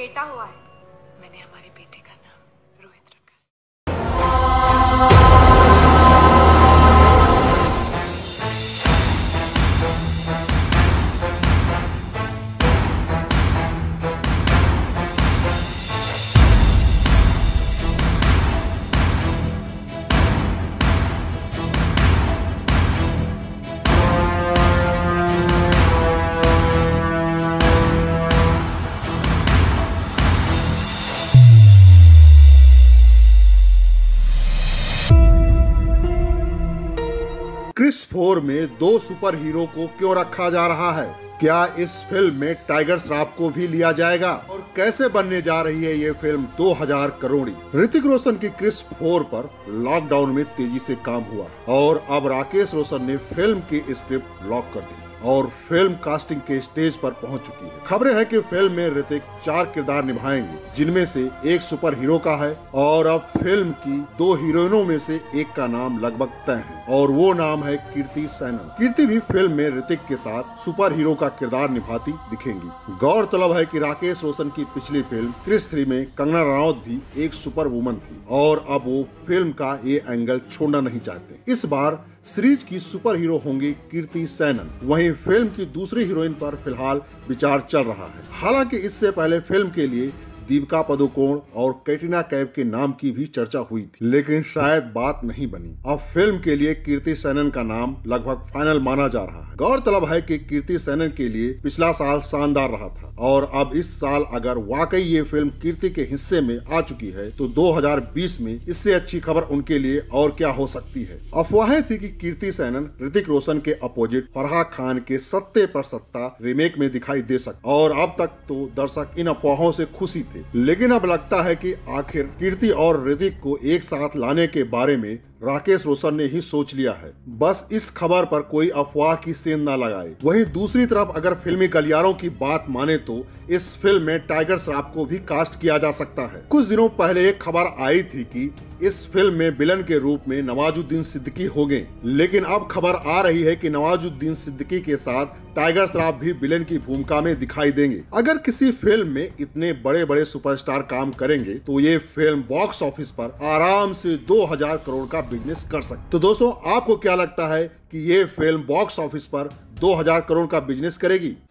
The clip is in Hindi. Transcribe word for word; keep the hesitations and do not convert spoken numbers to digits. बेटा हुआ है। मैंने हमारे बेटे का नाम रोहित कृष चार में दो सुपर हीरो को क्यों रखा जा रहा है? क्या इस फिल्म में टाइगर श्रॉफ को भी लिया जाएगा? और कैसे बनने जा रही है ये फिल्म दो हजार करोड़ी? ऋतिक रोशन की कृष चार पर लॉकडाउन में तेजी से काम हुआ और अब राकेश रोशन ने फिल्म की स्क्रिप्ट लॉक कर दी और फिल्म कास्टिंग के स्टेज पर पहुंच चुकी है। खबरें हैं कि फिल्म में ऋतिक चार किरदार निभाएंगे, जिनमें से एक सुपर हीरो का है और अब फिल्म की दो हीरोइनों में से एक का नाम लगभग तय है और वो नाम है कीर्ति सैनन। कीर्ति भी फिल्म में ऋतिक के साथ सुपर हीरो का किरदार निभाती दिखेंगी। गौरतलब है कि राकेश रोशन की पिछली फिल्म कृष तीन में कंगना रनौत भी एक सुपर वुमन थी और अब वो फिल्म का ये एंगल छोड़ना नहीं चाहते। इस बार सीरीज की सुपर हीरो होंगी कीर्ति सैनन। वहीं फिल्म की दूसरी हीरोइन पर फिलहाल विचार चल रहा है। हालांकि इससे पहले फिल्म के लिए दीपिका पदुकोण और कैटरीना कैफ के नाम की भी चर्चा हुई थी, लेकिन शायद बात नहीं बनी। अब फिल्म के लिए कीर्ति सैनन का नाम लगभग फाइनल माना जा रहा है। गौरतलब है कि कीर्ति सैनन के लिए पिछला साल शानदार रहा था और अब इस साल अगर वाकई ये फिल्म कीर्ति के हिस्से में आ चुकी है तो दो हजार बीस में इससे अच्छी खबर उनके लिए और क्या हो सकती है। अफवाहें थी कि कीर्ति सैनन ऋतिक रोशन के अपोजिट फरहा खान के सत्ते पर सत्ता रीमेक में दिखाई दे सकती और अब तक तो दर्शक इन अफवाहों से खुशी थे, लेकिन अब लगता है कि आखिर कीर्ति और ऋतिक को एक साथ लाने के बारे में राकेश रोशन ने ही सोच लिया है। बस इस खबर पर कोई अफवाह की सेंध न लगाए। वहीं दूसरी तरफ अगर फिल्मी गलियारों की बात माने तो इस फिल्म में टाइगर श्रॉफ को भी कास्ट किया जा सकता है। कुछ दिनों पहले एक खबर आई थी कि इस फिल्म में विलन के रूप में नवाजुद्दीन सिद्दीकी होंगे, लेकिन अब खबर आ रही है कि नवाजुद्दीन सिद्दीकी के साथ टाइगर श्रॉफ भी विलन की भूमिका में दिखाई देंगे। अगर किसी फिल्म में इतने बड़े बड़े सुपरस्टार काम करेंगे तो ये फिल्म बॉक्स ऑफिस पर आराम से दो हजार करोड़ का बिजनेस कर सकते। तो दोस्तों, आपको क्या लगता है कि ये फिल्म बॉक्स ऑफिस पर दो हजार करोड़ का बिजनेस करेगी?